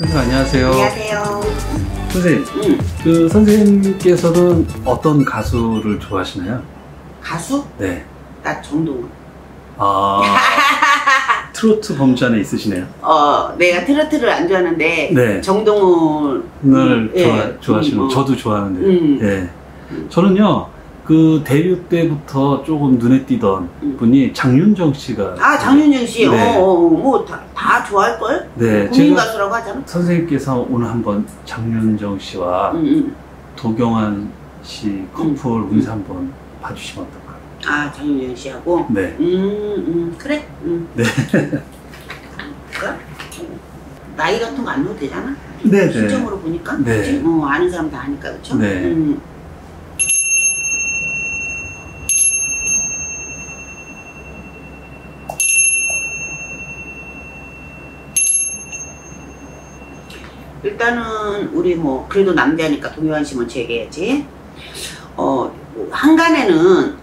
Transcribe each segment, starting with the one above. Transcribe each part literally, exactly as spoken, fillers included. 선생님 안녕하세요. 안녕하세요. 선생님, 응. 그 선생님께서는 어떤 가수를 좋아하시나요? 가수? 네. 나 정동원. 아, 트로트 범주 안에 있으시네요. 어, 내가 트로트를 안 좋아하는데 네. 정동원을 예. 좋아, 좋아하시는 음, 저도 좋아하는데 음. 예. 음. 저는요 그 데뷔 때부터 조금 눈에 띄던 음. 분이 장윤정 씨가. 아, 장윤정 씨. 네. 어, 뭐 다, 다 좋아할 걸? 네. 국민 가수라고 하잖아. 선생님께서 오늘 한번 장윤정 씨와 음, 음. 도경완 씨 커플 음. 운세 한번 봐주시면 어떨까요? 아, 장윤정 씨하고? 네. 음, 음, 그래? 음. 네. 그러니까? 나이 같은 거 안 넣어도 되잖아? 네. 시점으로 보니까? 네. 그치? 어, 아는 사람 다 아니까, 그쵸? 네. 음. 일단은, 우리 뭐, 그래도 남자니까 동요한 씨 먼저 얘기해야지. 어, 한간에는,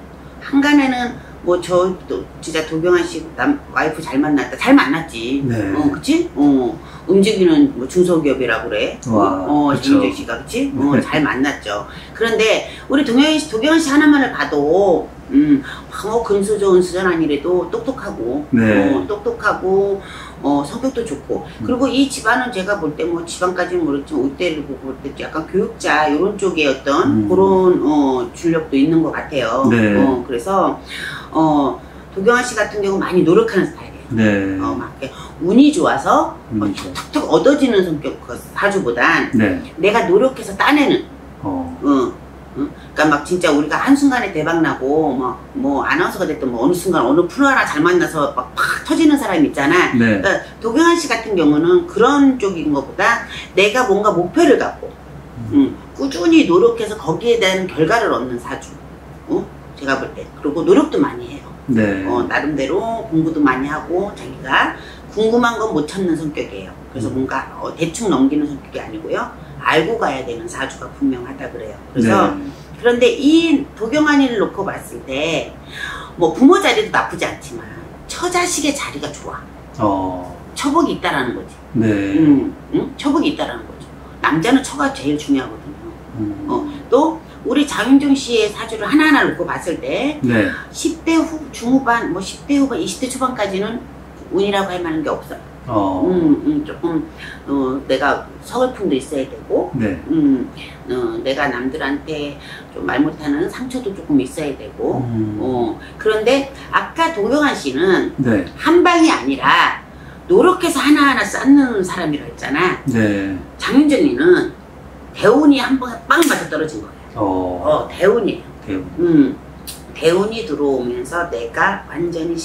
한간에는 뭐 저 진짜 도경완 씨 남 와이프 잘 만났다. 잘 만났지. 네. 어, 그치? 어, 움직이는 뭐 중소기업이라고 그래. 와, 어, 정재 씨가 그치? 네. 어, 잘 만났죠. 그런데 우리 도경완 씨, 도경완 씨 하나만을 봐도 음, 뭐 근수 좋은 수전 아니래도 똑똑하고, 네. 어, 똑똑하고 어, 성격도 좋고. 그리고 이 집안은 제가 볼 때 뭐 집안까지는 모르지만 옷대를 보고 볼 때 약간 교육자 이런 쪽의 어떤 음. 그런 어, 주력도 있는 것 같아요. 네. 어, 그래서 어, 도경완 씨 같은 경우 많이 노력하는 스타일이에요. 네. 어, 막 운이 좋아서 어, 툭툭 얻어지는 성격 사주보단 네. 내가 노력해서 따내는. 어. 어. 응? 그러니까 막 진짜 우리가 한순간에 대박나고 막 뭐 아나운서가 됐던 뭐 어느 순간 어느 프로 하나 잘 만나서 막 팍 터지는 사람이 있잖아. 네. 그러니까 도경완 씨 같은 경우는 그런 쪽인 것보다 내가 뭔가 목표를 갖고 음. 응. 꾸준히 노력해서 거기에 대한 결과를 얻는 사주. 응? 제가 볼 때. 그리고 노력도 많이 해요. 네. 어, 나름대로 공부도 많이 하고 자기가 궁금한 건 못 찾는 성격이에요. 그래서 음. 뭔가 어, 대충 넘기는 성격이 아니고요. 알고 가야 되는 사주가 분명하다 그래요. 그래서 네. 그런데 이 도경완이를 놓고 봤을 때 뭐 부모 자리도 나쁘지 않지만 처자식의 자리가 좋아. 어. 처복이 있다라는 거지. 네. 음, 음? 처복이 있다라는 거죠. 남자는 처가 제일 중요하거든요. 음. 어, 또 우리 장윤정 씨의 사주를 하나하나 놓고 봤을 때 네. 십 대 후 중후반, 뭐 십 대 후반, 이십 대 초반까지는 운이라고 할 만한 게 없어요. 어. 음, 음, 조금 어, 내가 서글픔도 있어야 되고 네. 음, 어, 내가 남들한테 좀 말 못하는 상처도 조금 있어야 되고 음. 어, 그런데 아까 도경완 씨는 네. 한 방이 아니라 노력해서 하나하나 쌓는 사람이라 했잖아. 네. 장윤정이는 대운이 한 번 빵 맞아 떨어진 거예요. 어. 어, 대운이에요. 대운. 음, 대운이 들어오면서 내가 완전히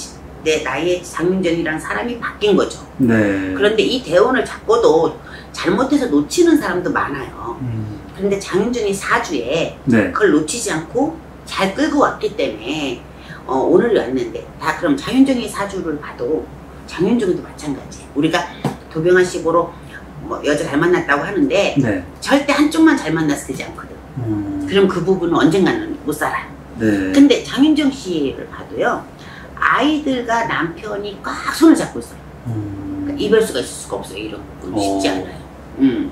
내 나이에 장윤정이란 사람이 바뀐 거죠. 네. 그런데 이 대운을 잡고도 잘못해서 놓치는 사람도 많아요. 음. 그런데 장윤정이 사주에 네. 그걸 놓치지 않고 잘 끌고 왔기 때문에 어, 오늘 왔는데 다 그럼 장윤정이 사주를 봐도 장윤정이도 마찬가지. 우리가 도경완 씨 보러 뭐 여자 잘 만났다고 하는데 네. 절대 한쪽만 잘 만나서 되지 않거든. 음. 그럼 그 부분은 언젠가는 못 살아. 네. 근데 장윤정 씨를 봐도요. 아이들과 남편이 꽉 손을 잡고 있어요. 음. 그러니까 이별수가 있을 수가 없어요. 이런 부분 쉽지 어. 않아요. 음.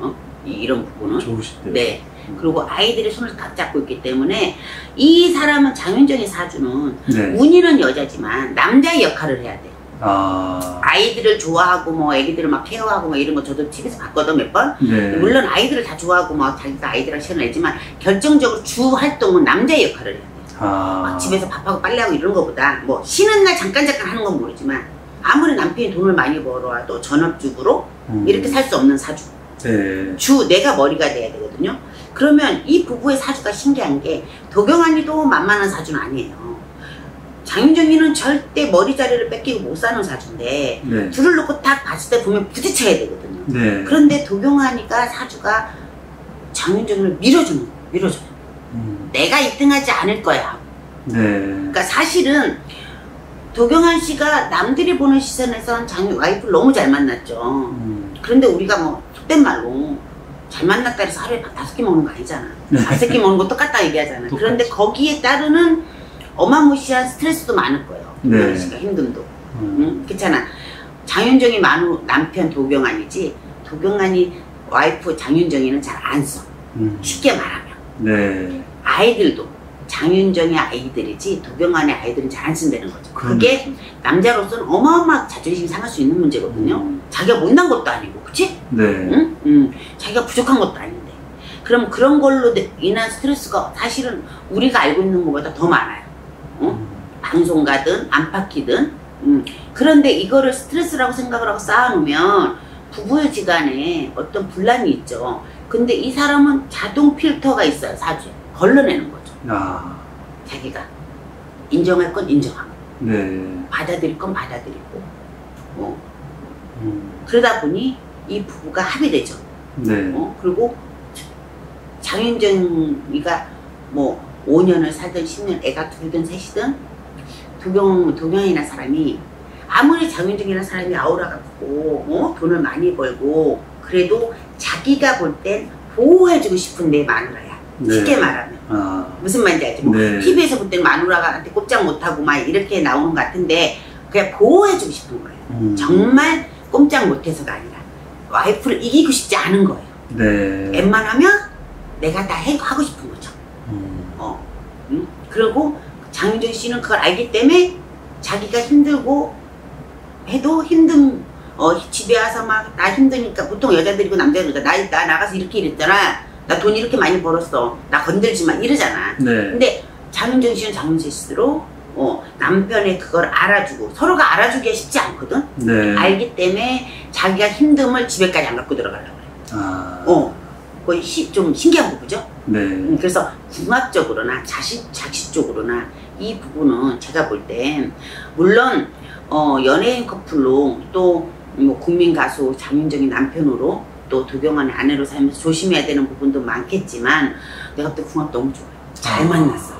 어? 이런 부분은 좋으시대요. 네. 음. 그리고 아이들의 손을 딱 잡고 있기 때문에 이 사람은 장윤정의 사주는 네. 운이는 여자지만 남자의 역할을 해야 돼요. 아. 아이들을 좋아하고 뭐 애기들을 막 케어하고 막 이런 거 저도 집에서 봤거든 몇 번. 네. 물론 아이들을 다 좋아하고 막 자기가 아이들을 시간을 내지만 결정적으로 주 활동은 남자의 역할을 해요. 아... 집에서 밥하고 빨래하고 이런 거보다 뭐 쉬는 날 잠깐 잠깐 하는 건 모르지만 아무리 남편이 돈을 많이 벌어와도 전업주부로 음... 이렇게 살 수 없는 사주 네. 주 내가 머리가 돼야 되거든요. 그러면 이 부부의 사주가 신기한 게 도경완이도 만만한 사주는 아니에요. 장윤정이는 절대 머리 자리를 뺏기고 못 사는 사주인데 네. 둘을 놓고 딱 봤을 때 보면 부딪혀야 되거든요. 네. 그런데 도경완이가 사주가 장윤정을 밀어주는 거예요. 밀어줘요. 음. 내가 일 등 하지 않을 거야. 네. 그러니까 사실은 도경완 씨가 남들이 보는 시선에선 장윤 와이프를 너무 잘 만났죠. 음. 그런데 우리가 뭐 속된 말로 잘 만났다 해서 하루에 다섯 개 먹는 거 아니잖아. 다섯 개 먹는 거 똑같다 얘기하잖아. 똑같이. 그런데 거기에 따르는 어마무시한 스트레스도 많을 거예요. 도경완 씨가 힘듦도. 음. 응? 그렇잖아. 장윤정이 만우 남편 도경완이지 도경완이 와이프 장윤정이는 잘 안 써. 음. 쉽게 말하면. 네. 아이들도 장윤정의 아이들이지 도경완의 아이들은 잘 안 쓴다는 거죠. 그게 음. 남자로서는 어마어마하게 자존심이 상할 수 있는 문제거든요. 음. 자기가 못난 것도 아니고, 그치? 네. 응? 응. 자기가 부족한 것도 아닌데. 그럼 그런 걸로 인한 스트레스가 사실은 우리가 알고 있는 것보다 더 많아요. 응? 음. 방송가든 안팎이든. 응. 그런데 이거를 스트레스라고 생각을 하고 쌓아놓으면 부부지간에 어떤 분란이 있죠. 근데 이 사람은 자동 필터가 있어요. 사주에. 걸러내는 거죠. 아. 자기가 인정할 건 인정하고, 네. 받아들일 건 받아들이고, 어. 음. 그러다 보니 이 부부가 합의되죠. 네. 어. 그리고 장윤정이가 뭐 오 년을 살든 십 년, 애가 둘든 셋이든 도경, 도경이나 사람이 아무리 장윤정이라는 사람이 아우라가 크고 어? 돈을 많이 벌고 그래도 자기가 볼 땐 보호해주고 싶은 내 마누라야. 네. 쉽게 말하면. 아. 무슨 말인지 알지? 뭐 네. 티비에서 볼 땐 마누라한테 꼼짝 못하고 막 이렇게 나오는 것 같은데 그냥 보호해주고 싶은 거예요. 음. 정말 꼼짝 못해서가 아니라 와이프를 이기고 싶지 않은 거예요. 네. 웬만하면 내가 다 해, 하고 싶은 거죠. 음. 어. 응? 그리고 장윤정 씨는 그걸 알기 때문에 자기가 힘들고 해도 힘든, 어, 집에 와서 막, 나 힘드니까, 보통 여자들이고 남자들이고, 나, 나 나가서 이렇게 이랬잖아. 나 돈 이렇게 많이 벌었어. 나 건들지 마. 이러잖아. 네. 근데 장윤정 씨는 장윤정 씨로, 어, 남편의 그걸 알아주고, 서로가 알아주기가 쉽지 않거든? 네. 알기 때문에 자기가 힘듦을 집에까지 안 갖고 들어가려고 그래. 아. 어. 거의 시, 좀 신기한 부부죠? 네. 음, 그래서 궁합적으로나, 자식, 자식적으로나, 이 부분은 제가 볼 땐, 물론, 어, 연예인 커플로 또 뭐 국민 가수 장윤정이 남편으로 또 도경완의 아내로 살면서 조심해야 되는 부분도 많겠지만 내가 또 궁합 너무 좋아요. 잘 만났어요.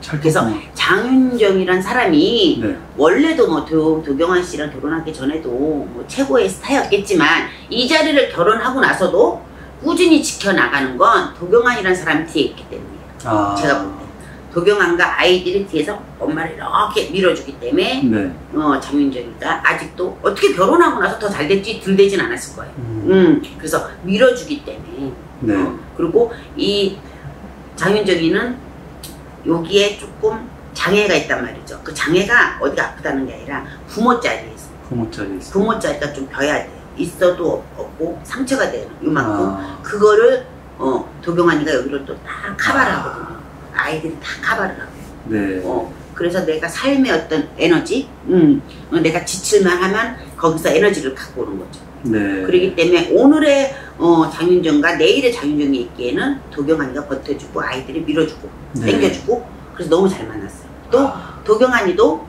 잘 그래서 장윤정이란 사람이 네. 원래도 뭐 도, 도경완 씨랑 결혼하기 전에도 뭐 최고의 스타였겠지만 이 자리를 결혼하고 나서도 꾸준히 지켜나가는 건 도경완이란 사람이 뒤에 있기 때문이에요. 아. 제가 볼 때. 도경완과 아이들이 뒤에서 엄마를 이렇게 밀어주기 때문에 네. 어, 장윤정이가 아직도 어떻게 결혼하고 나서 더 잘 됐지 덜 되진 않았을 거예요. 음. 음, 그래서 밀어주기 때문에 네. 어, 그리고 이 장윤정이는 여기에 조금 장애가 있단 말이죠. 그 장애가 어디가 아프다는 게 아니라 부모 자리에 있어요. 부모 자리에 있어요. 부모 자리가 좀 벼야 돼요. 있어도 없고 상처가 돼요. 이만큼 아. 그거를 어, 도경완이가 여기를 또 딱 커버를 하거든요. 아이들이 다 커버를 하고 네. 어, 그래서 내가 삶의 어떤 에너지 음, 내가 지칠만 하면 거기서 에너지를 갖고 오는 거죠. 네. 그렇기 때문에 오늘의 어, 장윤정과 내일의 장윤정이 있기에는 도경완이가 버텨주고 아이들이 밀어주고 네. 땡겨주고 그래서 너무 잘 만났어요. 또 아. 도경완이도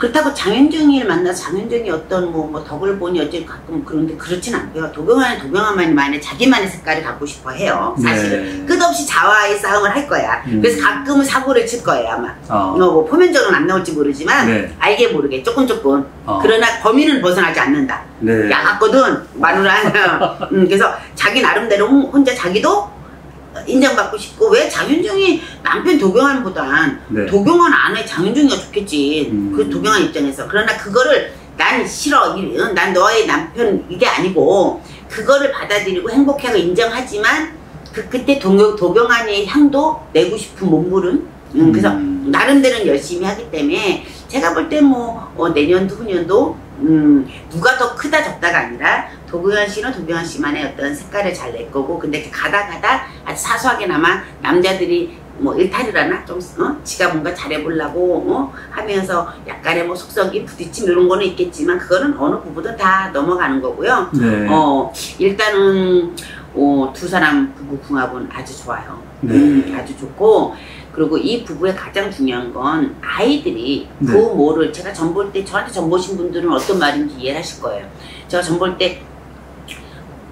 그렇다고 장윤정이를 만나 장윤정이 어떤 뭐, 뭐 덕을 보니 어째 가끔 그런데 그렇진 않고요. 도경완은 도경완만의 자기만의 색깔을 갖고 싶어 해요. 사실은 네. 끝없이 자화의 싸움을 할 거야. 음. 그래서 가끔은 사고를 칠 거예요 아마. 어. 뭐 표면적으로는 안 나올지 모르지만 네. 알게 모르게 조금 조금. 어. 그러나 범인은 벗어나지 않는다. 네. 약하거든 마누라. 음, 그래서 자기 나름대로 혼자 자기도 인정받고 싶고 왜 장윤정이 남편 도경완보단 네. 도경완 아내 장윤정이가 좋겠지. 음. 그 도경완 입장에서 그러나 그거를 난 싫어 난 너의 남편 이게 아니고 그거를 받아들이고 행복해하고 인정하지만 그 그때 도, 도경완의 향도 내고 싶은 몸부림 음, 그래서 음. 나름대로는 열심히 하기 때문에 제가 볼 때 뭐 어, 내년도 후년도 음, 누가 더 크다 적다가 아니라 도경완 씨는 도경완 씨만의 어떤 색깔을 잘 낼 거고 근데 가다 가다 아주 사소하게나마 남자들이 뭐 일탈을 하나 좀 어? 지가 뭔가 잘해보려고 어? 하면서 약간의 뭐 속썩임 부딪힘 이런 거는 있겠지만 그거는 어느 부부도 다 넘어가는 거고요. 네. 어, 일단은 어, 두 사람 부부 궁합은 아주 좋아요. 네. 음, 아주 좋고 그리고 이 부부의 가장 중요한 건 아이들이 네. 부모를 제가 전 볼 때 저한테 전 보신 분들은 어떤 말인지 이해를 하실 거예요. 제가 전 볼 때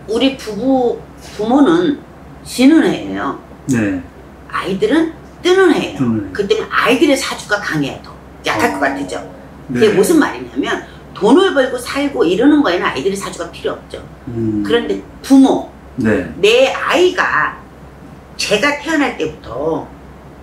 우리 부부 부모는 지는 해예요. 네. 아이들은 뜨는 해예요. 음. 그 때문에 아이들의 사주가 강해요. 더 약할 어. 것 같죠. 네. 그게 무슨 말이냐면 돈을 벌고 살고 이러는 거에는 아이들의 사주가 필요 없죠. 음. 그런데 부모 네. 내 아이가 제가 태어날 때부터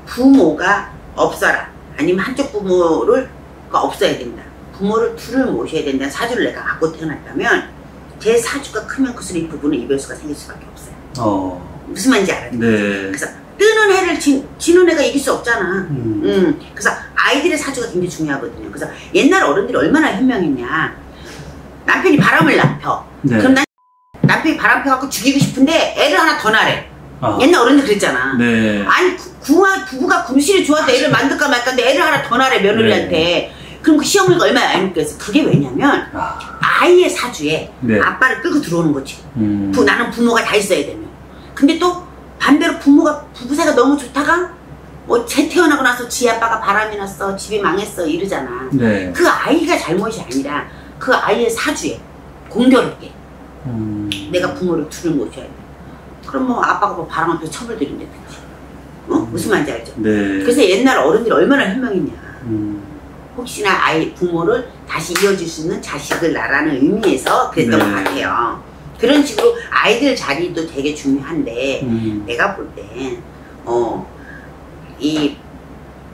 부모가 없어라 아니면 한쪽 부모를 없어야 된다 부모를 둘을 모셔야 된다는 사주를 내가 갖고 태어났다면 개 사주가 크면 그수록 이 부분은 이별수가 생길 수밖에 없어요. 어. 무슨 말인지 알아요? 네. 그래서 뜨는 해를 진, 지는 해가 이길 수 없잖아. 음. 음. 그래서 아이들의 사주가 굉장히 중요하거든요. 그래서 옛날 어른들이 얼마나 현명했냐. 남편이 바람을 남펴. 네. 그럼 난 남편이 바람 펴갖고 죽이고 싶은데 애를 하나 더 나래. 아. 옛날 어른들 그랬잖아. 네. 아니 구, 구마, 부부가 금실이 좋아서 애를 만들까 말까인데 애를 하나 더 나래 며느리한테. 네. 그럼 그 시어머니가 얼마나 안 느꼈어. 그게 왜냐면 아이의 사주에 네. 아빠를 끌고 들어오는 거지. 음. 부, 나는 부모가 다 있어야 되면. 근데 또 반대로 부모가 부부 사이가 너무 좋다가 뭐 쟤 태어나고 나서 지 아빠가 바람이 났어 집이 망했어 이러잖아. 네. 그 아이가 잘못이 아니라 그 아이의 사주에 공교롭게 음. 내가 부모를 둘을 모셔야 돼. 그럼 뭐 아빠가 뭐 바람 앞에 처벌드린다든지. 어? 음. 무슨 말인지 알죠? 네. 그래서 옛날 어른들이 얼마나 현명했냐. 음. 혹시나 아이 부모를 다시 이어줄 수 있는 자식을 낳으라는 의미에서 그랬던 네. 것 같아요. 그런 식으로 아이들 자리도 되게 중요한데 음. 내가 볼 땐 어, 이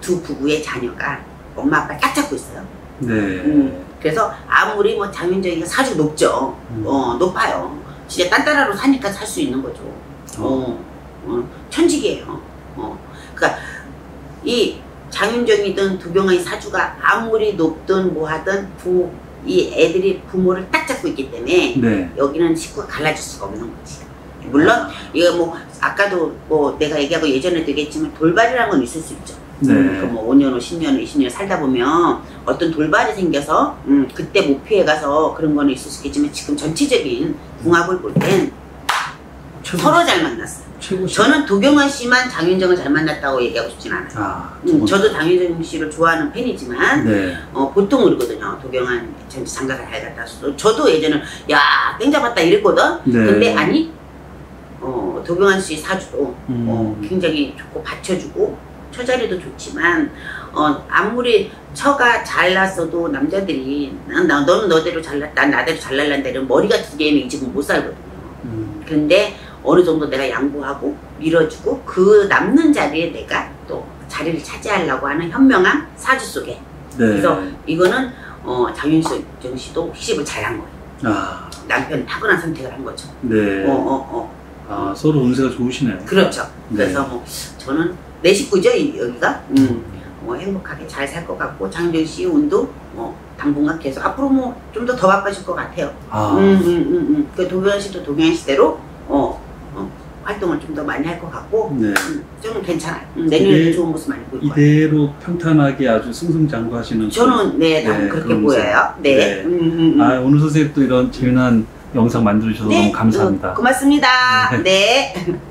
두 부부의 자녀가 엄마 아빠 딱 잡고 있어요. 네. 음. 그래서 아무리 뭐 장윤정이가 사주 높죠. 음. 어, 높아요. 진짜 딴따라로 사니까 살 수 있는 거죠. 어, 어 천직이에요. 어, 그러니까 이 장윤정이든 도경완 사주가 아무리 높든 뭐하든 부, 이 애들이 부모를 딱 잡고 있기 때문에 네. 여기는 식구가 갈라질 수가 없는 거지. 물론 이거 뭐 아까도 뭐 내가 얘기하고 예전에도 얘기했지만 돌발이라는 건 있을 수 있죠. 네. 음, 뭐 오 년 후 십 년 후 이십 년 살다 보면 어떤 돌발이 생겨서 음, 그때 못 피해가서 그런 건 있을 수 있겠지만 지금 전체적인 궁합을 볼 땐 서로 잘 만났어요. 최고시. 저는 도경완 씨만 장윤정을 잘 만났다고 얘기하고 싶진 않아요. 아, 음, 저도 장윤정 씨를 좋아하는 팬이지만 네. 어, 보통 그러거든요. 도경완 장가가 잘 갔다 왔어. 저도 예전에 야 땡잡았다 이랬거든. 네. 근데 아니 어, 도경완 씨 사주도 음. 어, 굉장히 좋고 받쳐주고 처자리도 좋지만 어, 아무리 처가 잘났어도 남자들이 난, 나, 너는 너대로 잘났다 난 나대로 잘날란다 이런 머리가 두 개면 이 집은 못 살거든요. 음. 근데 어느 정도 내가 양보하고 밀어주고 그 남는 자리에 내가 또 자리를 차지하려고 하는 현명한 사주 속에 네. 그래서 이거는 어, 장윤정 씨도 시집을 잘한 거예요. 아. 남편이 타고난 선택을 한 거죠. 네. 어, 어, 어. 아, 서로 운세가 좋으시네요. 그렇죠. 네. 그래서 뭐 저는 내 식구죠 여기가. 음. 뭐 행복하게 잘 살 것 같고 장윤정 씨 운도 뭐 당분간 계속 앞으로 뭐 좀 더 더 바빠질 것 같아요. 아. 음, 음, 음, 음. 그 도경완 씨도 도경완 씨대로 어. 활동을 좀 더 많이 할 것 같고 네. 음, 좀 괜찮아요. 음, 내년에도 좋은 모습 많이 보일 거예요. 이대로 편탄하게 아주 승승장구하시는 저는 네, 네 그렇게 보여요. 네. 네. 음, 음, 음. 아, 오늘 선생님 또 이런 재미난 영상 만들어주셔서 네. 너무 감사합니다. 음, 고맙습니다. 네. 네.